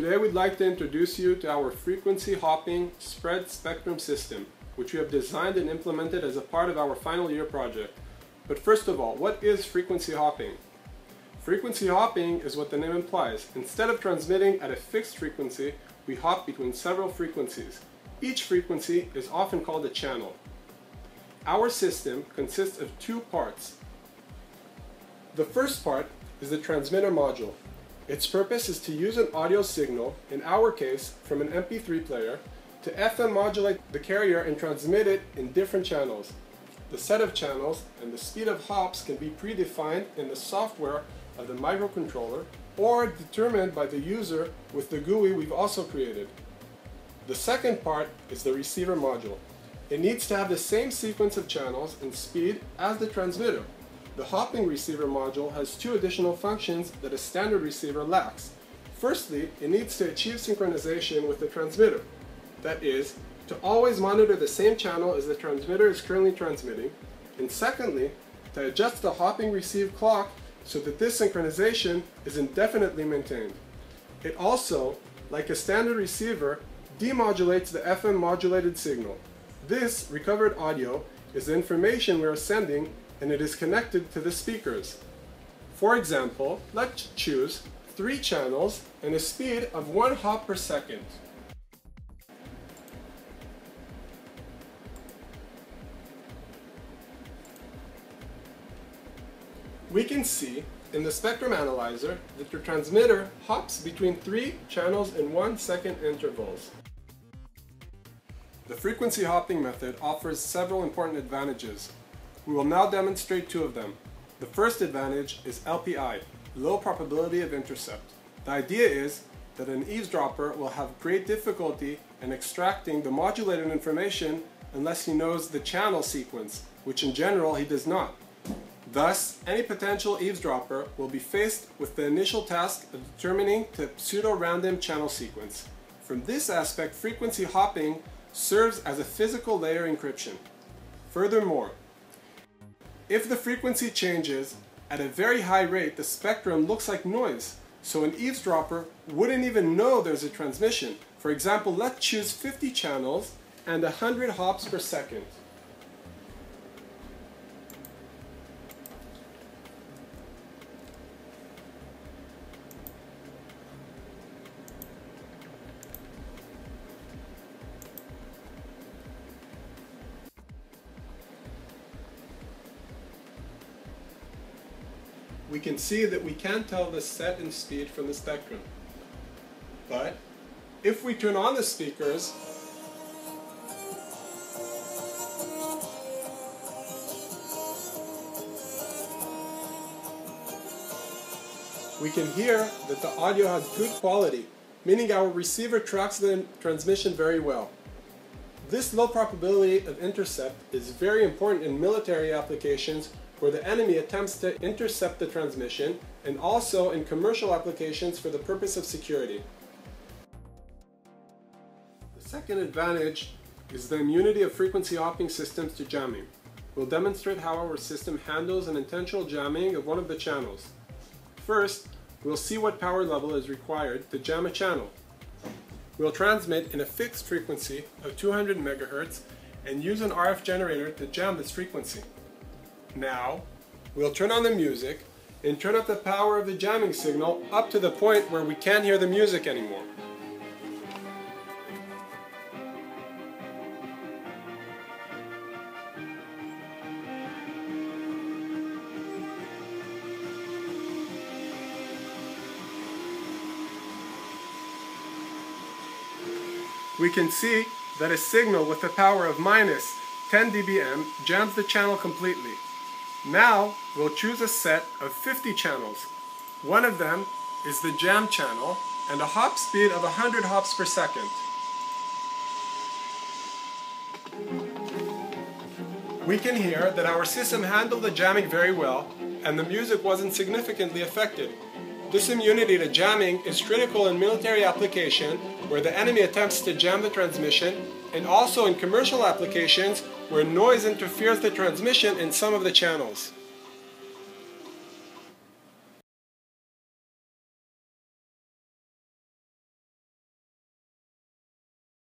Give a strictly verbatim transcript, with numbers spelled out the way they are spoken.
Today we'd like to introduce you to our Frequency Hopping Spread Spectrum System, which we have designed and implemented as a part of our final year project. But first of all, what is frequency hopping? Frequency hopping is what the name implies. Instead of transmitting at a fixed frequency, we hop between several frequencies. Each frequency is often called a channel. Our system consists of two parts. The first part is the transmitter module. Its purpose is to use an audio signal, in our case from an M P three player, to F M modulate the carrier and transmit it in different channels. The set of channels and the speed of hops can be predefined in the software of the microcontroller or determined by the user with the G U I we've also created. The second part is the receiver module. It needs to have the same sequence of channels and speed as the transmitter. The hopping receiver module has two additional functions that a standard receiver lacks. Firstly, it needs to achieve synchronization with the transmitter. That is, to always monitor the same channel as the transmitter is currently transmitting, and secondly, to adjust the hopping receive clock so that this synchronization is indefinitely maintained. It also, like a standard receiver, demodulates the F M modulated signal. This recovered audio is the information we are sending, and it is connected to the speakers. For example, let's choose three channels and a speed of one hop per second. We can see in the spectrum analyzer that the transmitter hops between three channels in one second intervals. The frequency hopping method offers several important advantages. We will now demonstrate two of them. The first advantage is L P I, low probability of intercept. The idea is that an eavesdropper will have great difficulty in extracting the modulated information unless he knows the channel sequence, which in general he does not. Thus, any potential eavesdropper will be faced with the initial task of determining the pseudo-random channel sequence. From this aspect, frequency hopping serves as a physical layer encryption. Furthermore, if the frequency changes at a very high rate, the spectrum looks like noise, so an eavesdropper wouldn't even know there's a transmission. For example, let's choose fifty channels and one hundred hops per second. We can see that we can't tell the set and speed from the spectrum. But if we turn on the speakers, we can hear that the audio has good quality, meaning our receiver tracks the transmission very well. This low probability of intercept is very important in military applications where the enemy attempts to intercept the transmission, and also in commercial applications for the purpose of security. The second advantage is the immunity of frequency hopping systems to jamming. We'll demonstrate how our system handles an intentional jamming of one of the channels. First, we'll see what power level is required to jam a channel. We'll transmit in a fixed frequency of two hundred megahertz and use an R F generator to jam this frequency. Now, we'll turn on the music and turn up the power of the jamming signal up to the point where we can't hear the music anymore. We can see that a signal with a power of minus ten dBm jams the channel completely. Now, we'll choose a set of fifty channels. One of them is the jam channel and a hop speed of one hundred hops per second. We can hear that our system handled the jamming very well and the music wasn't significantly affected. This immunity to jamming is critical in military application where the enemy attempts to jam the transmission, and also in commercial applications where noise interferes the transmission in some of the channels.